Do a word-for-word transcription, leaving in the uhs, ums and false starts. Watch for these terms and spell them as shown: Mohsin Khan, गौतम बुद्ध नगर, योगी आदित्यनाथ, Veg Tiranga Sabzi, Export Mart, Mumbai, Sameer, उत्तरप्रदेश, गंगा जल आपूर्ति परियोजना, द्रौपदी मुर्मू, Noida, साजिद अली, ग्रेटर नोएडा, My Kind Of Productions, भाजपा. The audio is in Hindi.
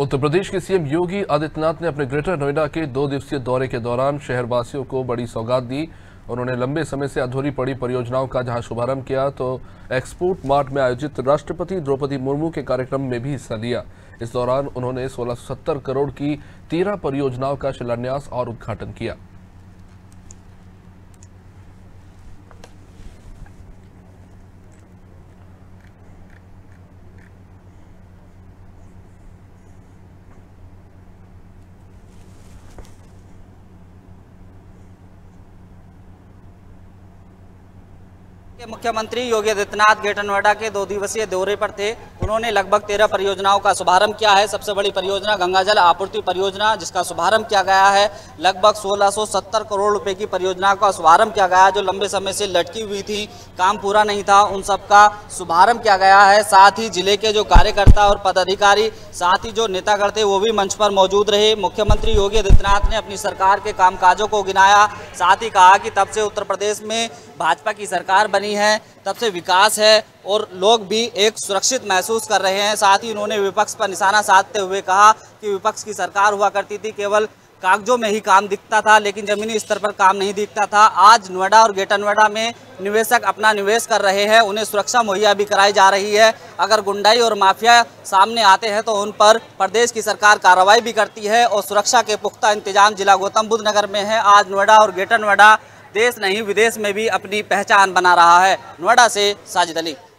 उत्तर प्रदेश के सीएम योगी आदित्यनाथ ने अपने ग्रेटर नोएडा के दो दिवसीय दौरे के दौरान शहरवासियों को बड़ी सौगात दी। उन्होंने लंबे समय से अधूरी पड़ी परियोजनाओं का जहां शुभारंभ किया तो एक्सपोर्ट मार्ट में आयोजित राष्ट्रपति द्रौपदी मुर्मू के कार्यक्रम में भी हिस्सा लिया। इस दौरान उन्होंने सोलह सौ सत्तर करोड़ की तेरह परियोजनाओं का शिलान्यास और उद्घाटन किया। मुख्यमंत्री योगी आदित्यनाथ ग्रेटर नोएडा के दो दिवसीय दौरे पर थे। उन्होंने लगभग तेरह परियोजनाओं का शुभारंभ किया है। सबसे बड़ी परियोजना गंगा जल आपूर्ति परियोजना, जिसका शुभारंभ किया गया है, लगभग सोलह सौ सत्तर करोड़ रुपए की परियोजना का शुभारंभ किया गया है, जो लंबे समय से लटकी हुई थी, काम पूरा नहीं था, उन सबका शुभारंभ किया गया है। साथ ही जिले के जो कार्यकर्ता और पदाधिकारी, साथ ही जो नेतागण थे, वो भी मंच पर मौजूद रहे। मुख्यमंत्री योगी आदित्यनाथ ने अपनी सरकार के कामकाजों को गिनाया, साथ ही कहा कि तब से उत्तर प्रदेश में भाजपा की सरकार बनी है, तब से विकास है और लोग भी एक सुरक्षित महसूस कर रहे हैं। साथ ही उन्होंने विपक्ष पर निशाना साधते हुए कहा कि विपक्ष की सरकार हुआ करती थी, केवल कागजों में ही काम दिखता था, लेकिन जमीनी स्तर पर काम नहीं दिखता था। आज नोएडा और ग्रेटर नोएडा में निवेशक अपना निवेश कर रहे हैं, उन्हें सुरक्षा मुहैया भी कराई जा रही है। अगर गुंडाई और माफिया सामने आते हैं तो उन पर प्रदेश की सरकार कार्रवाई भी करती है और सुरक्षा के पुख्ता इंतजाम जिला गौतम बुद्ध नगर में है। आज नोएडा और ग्रेटर नोएडा देश नहीं विदेश में भी अपनी पहचान बना रहा है। नोएडा से साजिद अली।